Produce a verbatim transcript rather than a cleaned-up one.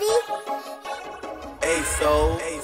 Daddy. Hey, soul. Hey,